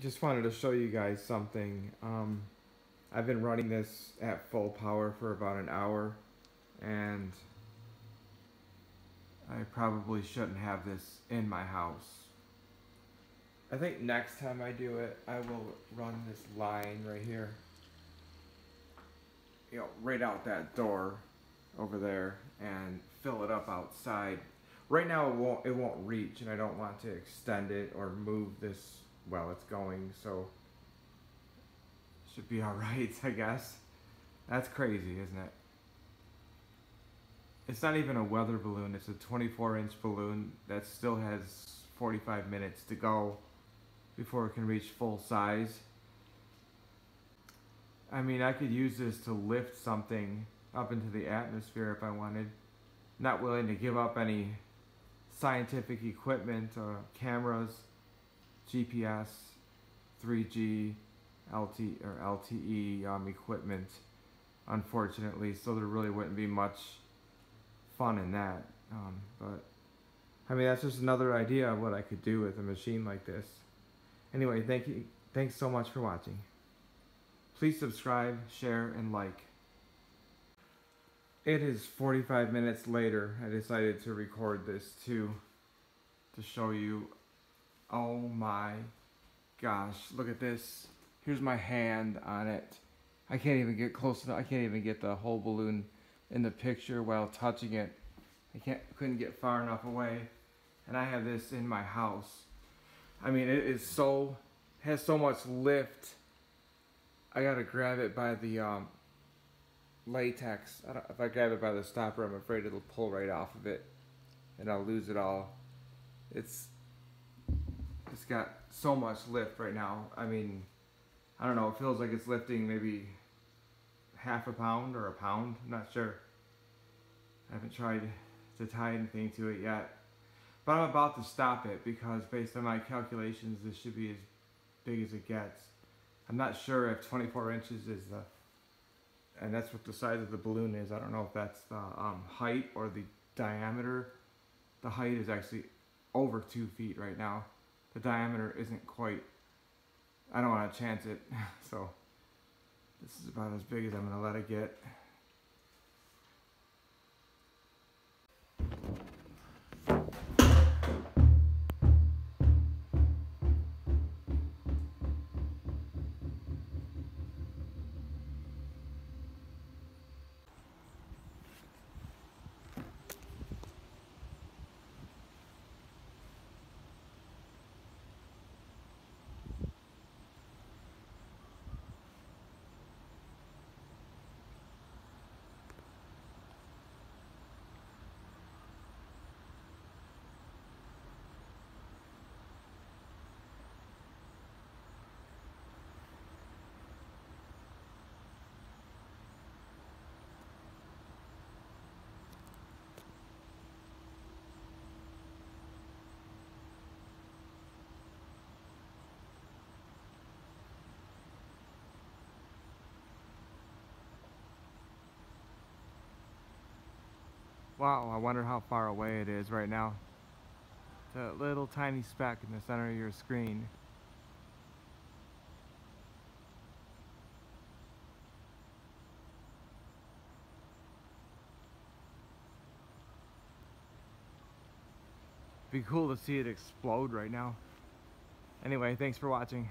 Just wanted to show you guys something. I've been running this at full power for about an hour, and I probably shouldn't have this in my house. I think next time I do it, I will run this line right here, you know, right out that door over there, and fill it up outside. Right now it won't reach, and I don't want to extend it or move this while it's going, so it should be all right, I guess. That's crazy, isn't it? It's not even a weather balloon, it's a 24-inch balloon that still has 45 minutes to go before it can reach full size. I mean, I could use this to lift something up into the atmosphere if I wanted. Not willing to give up any scientific equipment, cameras, GPS, 3G, LTE equipment, unfortunately, so there really wouldn't be much fun in that. But I mean, that's just another idea of what I could do with a machine like this. Anyway, thanks so much for watching. Please subscribe, share, and like. It is 45 minutes later. I decided to record this too, to show you. Oh my gosh, look at this. Here's my hand on it. I can't even get close enough. I can't even get the whole balloon in the picture while touching it. I couldn't get far enough away. And I have this in my house. I mean, it is so, has so much lift. I gotta grab it by the latex. If I grab it by the stopper, I'm afraid it'll pull right off of it, and I'll lose it all. It's got so much lift right now. I mean, I don't know. It feels like it's lifting maybe half a pound or a pound. I'm not sure. I haven't tried to tie anything to it yet, but I'm about to stop it because based on my calculations, this should be as big as it gets. I'm not sure if 24 inches is the, and that's what the size of the balloon is. I don't know if that's the height or the diameter. The height is actually over 2 feet right now. The diameter isn't quite, I don't want to chance it. So this is about as big as I'm gonna let it get. Wow, I wonder how far away it is right now. That little tiny speck in the center of your screen. Be cool to see it explode right now. Anyway, thanks for watching.